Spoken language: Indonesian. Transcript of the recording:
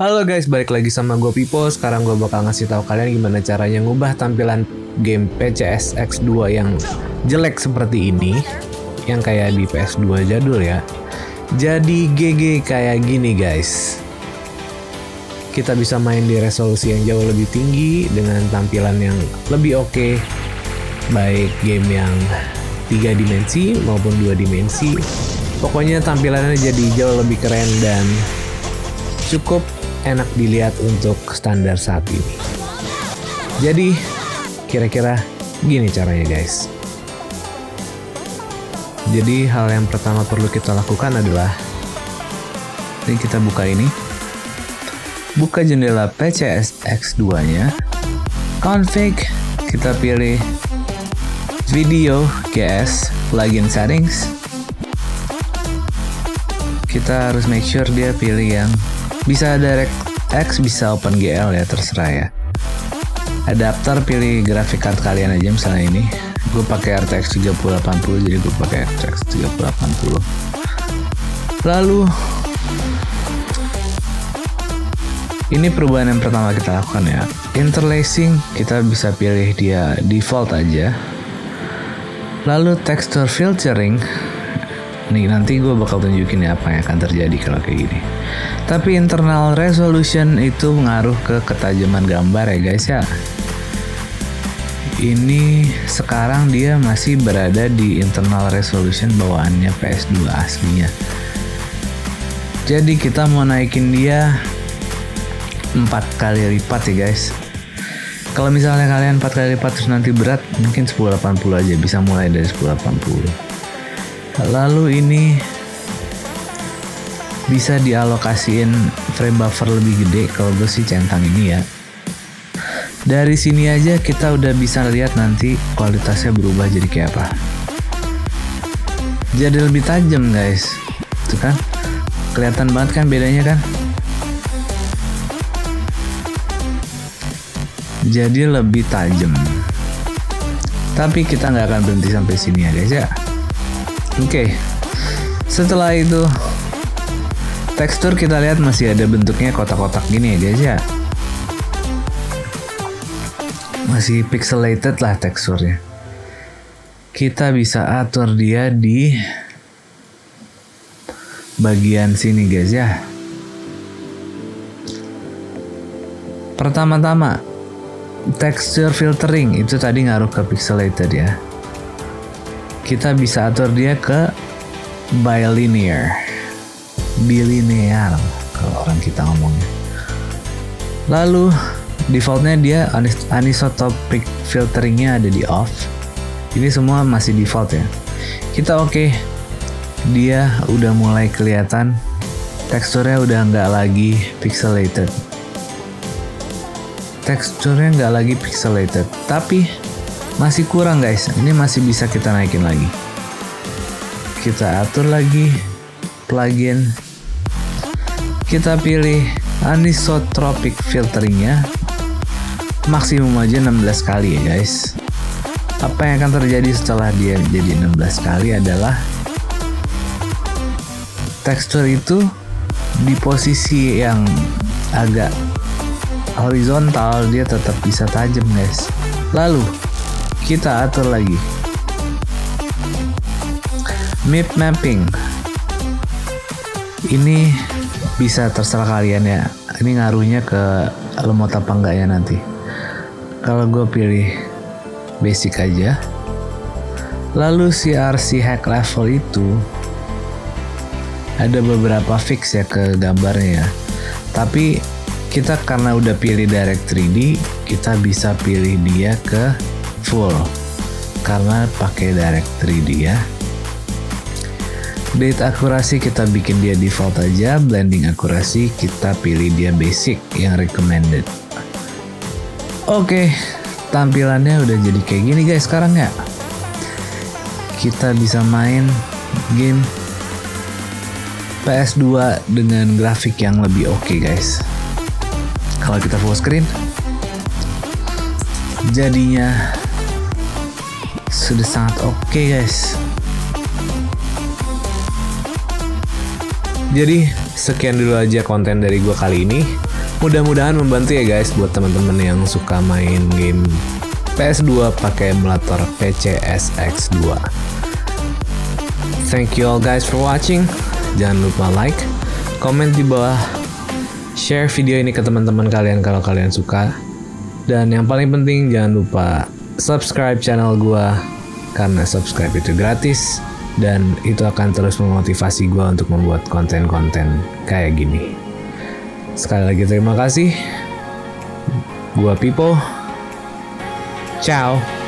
Halo guys, balik lagi sama gue Pipo. Sekarang gue bakal ngasih tahu kalian gimana caranya ngubah tampilan game PCSX2 yang jelek seperti ini, yang kayak di PS2 jadul ya, jadi GG kayak gini guys. Kita bisa main di resolusi yang jauh lebih tinggi dengan tampilan yang lebih oke, baik game yang 3 dimensi maupun 2 dimensi. Pokoknya tampilannya jadi jauh lebih keren dan cukup enak dilihat untuk standar saat ini. Jadi kira-kira gini caranya guys. Jadi hal yang pertama perlu kita lakukan adalah kita buka ini. Buka jendela PCSX2 nya. Config, kita pilih video GS, plugin settings. Kita harus make sure dia pilih yang bisa Direct X, bisa OpenGL ya, terserah ya. Adapter, pilih grafik card kalian aja, misalnya ini. Gue pakai RTX 3080, jadi gue pakai RTX 3080. Lalu ini perubahan yang pertama kita lakukan ya. Interlacing, kita bisa pilih dia default aja. Lalu texture filtering. Nih, nanti gue bakal tunjukin ya apa yang akan terjadi kalau kayak gini. Tapi internal resolution itu mengaruh ke ketajaman gambar ya guys ya. Ini sekarang dia masih berada di internal resolution bawaannya PS2 aslinya. Jadi kita mau naikin dia 4 kali lipat ya guys. Kalau misalnya kalian 4 kali lipat terus nanti berat, mungkin 1080 aja, bisa mulai dari 1080. Lalu ini bisa dialokasiin frame buffer lebih gede, kalau gue sih centang ini ya. Dari sini aja kita udah bisa lihat nanti kualitasnya berubah jadi kayak apa. Jadi lebih tajam guys. Itu kan kelihatan banget kan bedanya kan. Jadi lebih tajam. Tapi kita nggak akan berhenti sampai sini ya guys ya. Oke, setelah itu tekstur kita lihat masih ada bentuknya kotak-kotak gini ya guys ya. Masih pixelated lah teksturnya. Kita bisa atur dia di bagian sini guys ya. Pertama-tama texture filtering itu tadi ngaruh ke pixelated ya. Kita bisa atur dia ke bilinear kalau orang kita ngomongnya. Lalu defaultnya dia anisotropic filteringnya ada di off. Ini semua masih default ya. Kita oke. Dia udah mulai kelihatan teksturnya, udah nggak lagi pixelated. Teksturnya nggak lagi pixelated, tapi masih kurang guys, ini masih bisa kita naikin lagi. Kita atur lagi plugin. Kita pilih anisotropic filteringnya. Maksimum aja 16 kali ya guys. Apa yang akan terjadi setelah dia jadi 16 kali adalah tekstur itu di posisi yang agak horizontal dia tetap bisa tajam guys. Lalu kita atur lagi mid mapping. Ini bisa terserah kalian ya, ini ngaruhnya ke lemot apa enggaknya nanti. Kalau gue pilih basic aja. Lalu CRC hack level itu ada beberapa fix ya ke gambarnya, tapi kita karena udah pilih direct 3D, kita bisa pilih dia ke full karena pakai direct 3D ya. Date akurasi kita bikin dia default aja. Blending akurasi kita pilih dia basic yang recommended. Oke, tampilannya udah jadi kayak gini guys sekarang ya. Kita bisa main game PS2 dengan grafik yang lebih oke guys. Kalau kita full screen jadinya sudah sangat oke guys. Jadi sekian dulu aja konten dari gue kali ini. Mudah-mudahan membantu ya guys buat teman-teman yang suka main game PS2 pakai emulator PCSX2. Thank you all guys for watching. Jangan lupa like, comment di bawah, share video ini ke teman-teman kalian kalau kalian suka. Dan yang paling penting jangan lupa subscribe channel gua, karena subscribe itu gratis dan itu akan terus memotivasi gua untuk membuat konten-konten kayak gini. Sekali lagi terima kasih. Gua Pipo. Ciao.